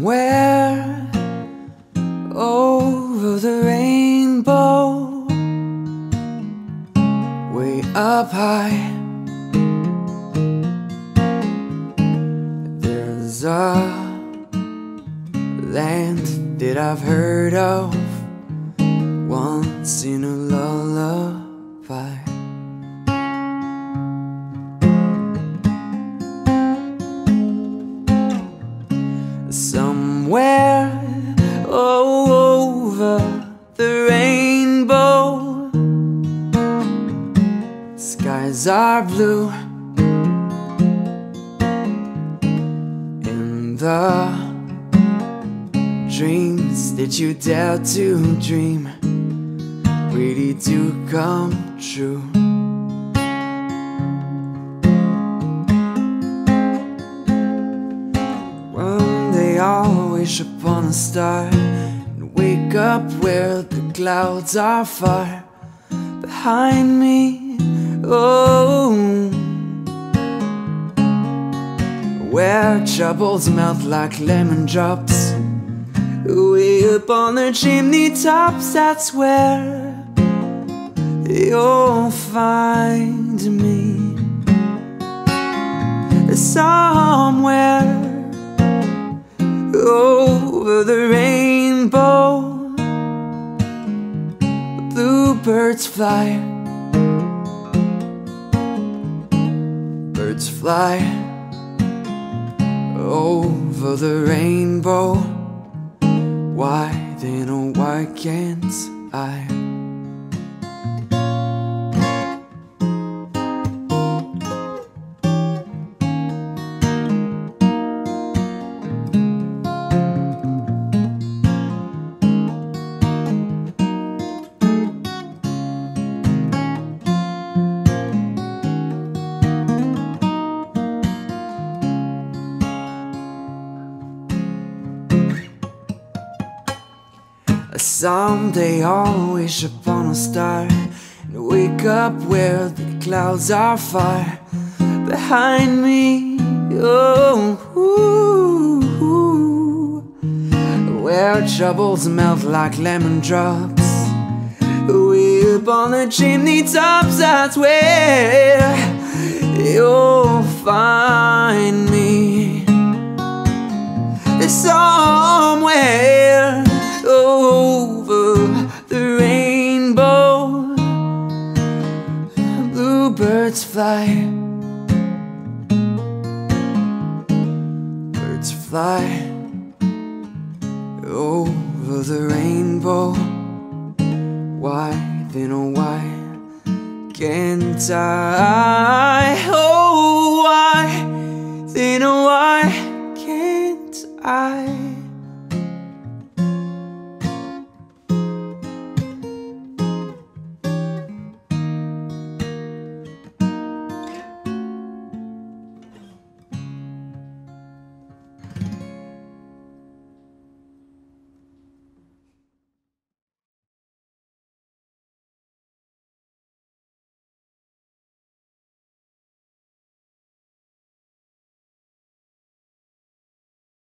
somewhere over the rainbow, way up high, there's a land that I've heard of once in a lullaby. Somewhere over the rainbow, skies are blue, and the dreams that you dare to dream really do come true. I'll wish upon a star and wake up where the clouds are far behind me. Oh, where troubles melt like lemon drops, way up on the chimney tops, that's where you'll find me. Somewhere over the rainbow, blue birds fly, birds fly over the rainbow. Why then, oh why can't I? Someday I'll wish upon a star and wake up where the clouds are far behind me. Oh, where troubles melt like lemon drops, way up on the chimney tops, that's where you'll find me. Somewhere over the rainbow, blue birds fly, birds fly over the rainbow. Why then, oh why can't I?